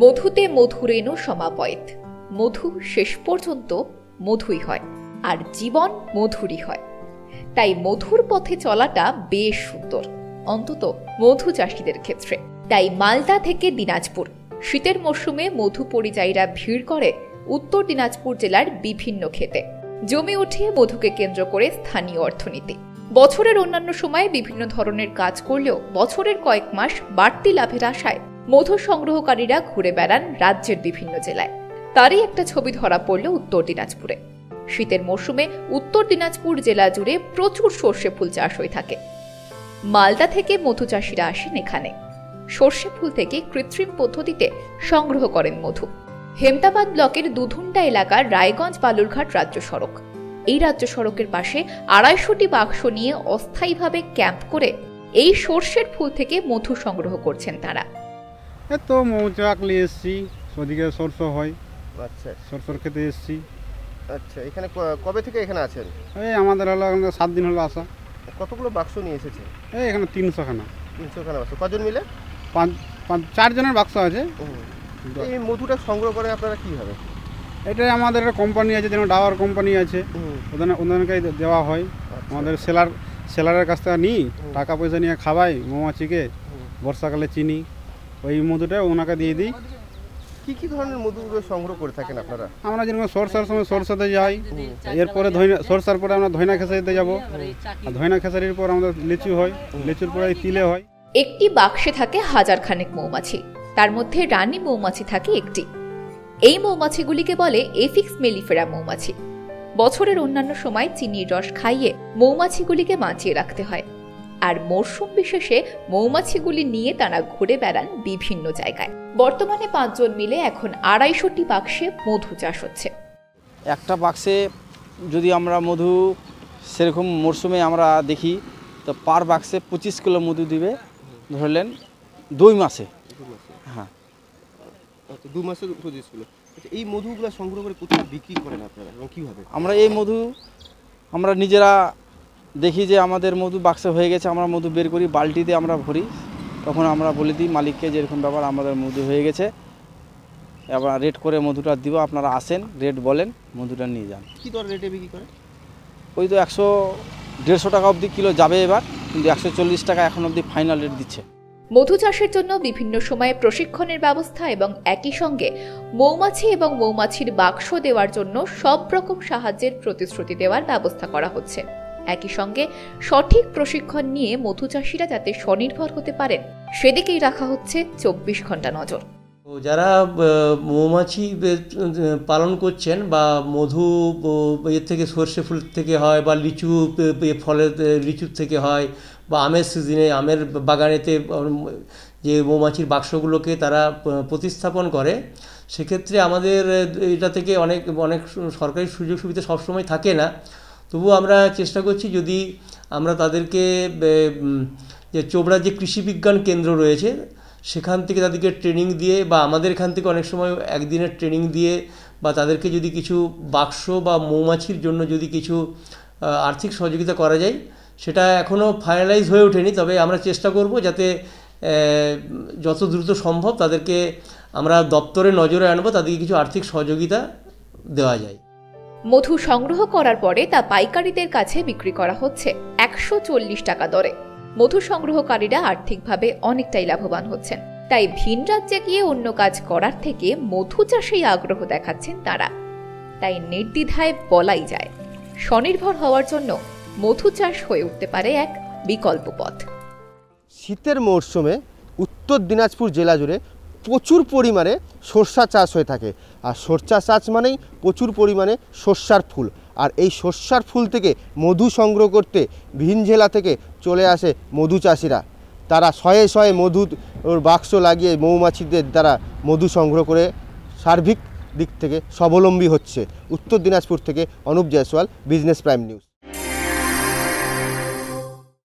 মধুতে মধুরেণু সমাপয়েত, মধু শেষ পর্যন্ত মধুই হয় আর জীবন মধুরই হয়। তাই মধুর পথে চলাটা বেশ সুন্দর, অন্তত মধু চাষিদের ক্ষেত্রে। তাই মালদা থেকে দিনাজপুর শীতের মরশুমে মধু পরিযায়ীরা ভিড় করে উত্তর দিনাজপুর জেলার বিভিন্ন ক্ষেতে। জমে উঠে মধুকে কেন্দ্র করে স্থানীয় অর্থনীতি। বছরের অন্যান্য সময়ে বিভিন্ন ধরনের কাজ করলেও বছরের কয়েক মাস বাড়তি লাভের আশায় মধু সংগ্রহকারীরা ঘুরে বেড়ান রাজ্যের বিভিন্ন জেলায়। তারই একটা ছবি ধরা পড়ল উত্তর দিনাজপুরে। শীতের মরশুমে উত্তর দিনাজপুর জেলা জুড়ে প্রচুর সর্ষে ফুল চাষ হয়ে থাকে। মালদা থেকে মধু চাষিরা আসেন এখানে, সর্ষে ফুল থেকে কৃত্রিম পদ্ধতিতে সংগ্রহ করেন মধু। হেমতাবাদ ব্লকের দুধুন্ডা এলাকার রায়গঞ্জ বালুরঘাট রাজ্য সড়ক, এই রাজ্য সড়কের পাশে ২৫০টি বাক্স নিয়ে অস্থায়ীভাবে ক্যাম্প করে এই সর্ষের ফুল থেকে মধু সংগ্রহ করছেন তারা। তো মৌচাক নিয়ে এসছি, ওদিকে সরষে হয়, আচ্ছা সরষের খেতে এসছি। আচ্ছা, এখানে কবে থেকে এখানে আছেন? এই আমাদের হলো 7 দিন হলো আসা। কতগুলো বাক্স নিয়ে এসেছে? এই এখানে 300 খানা। 300 খানা বাক্স, কজন মিলে? 4 জনের বাক্স আছে। এই মধুটা সংগ্রহ করে আপনারা কীভাবে? এটাই আমাদের একটা কোম্পানি আছে, যেমন ডাওয়ার কোম্পানি আছে, ওদেরকে দেওয়া হয়। আমাদের সেলারের কাছ থেকে নিই, টাকা পয়সা নিয়ে খাওয়াই মৌমাছিকে, বর্ষাকালে চিনি, ওই মধুটা ওনাকে দিয়ে দিই। কী কী ধরনের মধু সংগ্রহ করে থাকেন আপনারা? আমরা যেরকম সরষার সময় সরষাতে যাই, এরপরে সরষার পরে আমরা ধইনা খেসারিতে যাবো, আর ধইনা খেসারির পর আমাদের লিচু হয়, লিচুর পরে তিলে হয়। একটি বাক্সে থাকে 1000 খানেক মৌমাছি, তার মধ্যে রানী মৌমাছি থাকে একটি। এই মৌমাছিগুলিকে বলে এফিক্স মেলিফেরা মৌমাছি। বছরের অন্যান্য সময় চিনির রস খাইয়ে মৌমাছিগুলিকে বাঁচিয়ে রাখতে হয়, আর মরশুম বিশেষে মৌমাছিগুলি নিয়ে তারা ঘুরে বেড়ান বিভিন্ন জায়গায়। বর্তমানে 5 জন মিলে এখন 250টি বাক্সে মধু চাষ হচ্ছে। একটা বাক্সে যদি আমরা মধু সেরকম মরশুমে আমরা দেখি তো পার বাক্সে 25 কিলো মধু দিবে, ধরলেন 2 মাসে। হ্যাঁ, 2 মাসে 25 কিলো। এই মধুগুলো সংগ্রহ করে কোথায় বিক্রি করেন আপনারা এবং কীভাবে? আমরা এই মধু আমরা নিজেরা দেখি যে আমাদের মধু বাক্সে হয়ে গেছে, আমরা মধু বের করি, বালতিতে আমরা ভরি, তখন আমরা বলে দিই মালিককে যেরকম ব্যাপার আমাদের মধু হয়ে গেছে, এবার রেট করে মধুটা দিব, আপনারা আসেন, রেট বলেন, মধুটা নিয়ে যান। কী দর রেটে বিক্রি করে? ওই তো 100-150 টাকা অবধি কিলো যাবে এবার, কিন্তু 140 টাকা এখন অবধি ফাইনাল রেট দিচ্ছে। মধু চাষের জন্য বিভিন্ন সময়ে প্রশিক্ষণের ব্যবস্থা এবং একই সঙ্গে মৌমাছি এবং মৌমাছির বাক্স দেওয়ার জন্য সব রকম সাহায্যের প্রতিশ্রুতি দেওয়ার ব্যবস্থা করা হচ্ছে। একই সঙ্গে সঠিক প্রশিক্ষণ নিয়ে মধু চাষিরা যাতে স্বনির্ভর হতে পারেন সেদিকেই রাখা হচ্ছে 24 ঘন্টা নজর। যারা মৌমাছি পালন করছেন বা মধু এর থেকে সর্ষে ফুল থেকে হয় বা লিচু ফলের লিচুর থেকে হয় বা আমের সিজনে আমের বাগানেতে যে মৌমাছির বাক্সগুলোকে তারা প্রতিস্থাপন করে, সেক্ষেত্রে আমাদের এটা থেকে অনেক অনেক সরকারি সুযোগ সুবিধা সবসময় থাকে না, তবু আমরা চেষ্টা করছি যদি আমরা তাদেরকে যে চোপড়ার যে কৃষি বিজ্ঞান কেন্দ্র রয়েছে সেখান থেকে তাদেরকে ট্রেনিং দিয়ে বা আমাদের এখান থেকে অনেক সময় একদিনের ট্রেনিং দিয়ে বা তাদেরকে যদি কিছু বাক্স বা মৌমাছির জন্য যদি কিছু আর্থিক সহযোগিতা করা যায়, সেটা এখনও ফাইনালাইজ হয়ে ওঠেনি। তবে আমরা চেষ্টা করব যাতে যত দ্রুত সম্ভব তাদেরকে আমরা দপ্তরে নজরে আনব, তাদেরকে কিছু আর্থিক সহযোগিতা দেওয়া যায়। মধু সংগ্রহ করার পরে তা পাইকারিদের কাছে বিক্রি করা হচ্ছে 140 টাকা দরে। মধু সংগ্রহকারীরা আর্থিকভাবে অনেকটাই লাভবান হচ্ছেন। তাই ভিন রাজ্যে গিয়ে অন্য কাজ করার থেকে মধু চাষেই আগ্রহ দেখাচ্ছেন তারা। তাই নির্দ্বিধায় বলাই যায় স্বনির্ভর হওয়ার জন্য মধু চাষ হয়ে উঠতে পারে এক বিকল্প পথ। শীতের মরশুমে উত্তর দিনাজপুর জেলা জুড়ে প্রচুর পরিমাণে সরষা চাষ হয়ে থাকে, আর সরষা চাষ মানেই প্রচুর পরিমাণে সরষার ফুল, আর এই সরষার ফুল থেকে মধু সংগ্রহ করতে ভিন জেলা থেকে চলে আসে মধু চাষিরা। তারা শয়ে শয়ে মধুর বাক্স লাগিয়ে মৌমাছিদের দ্বারা মধু সংগ্রহ করে সার্বিক দিক থেকে স্বাবলম্বী হচ্ছে। উত্তর দিনাজপুর থেকে Anup Jaiswal, business prime news.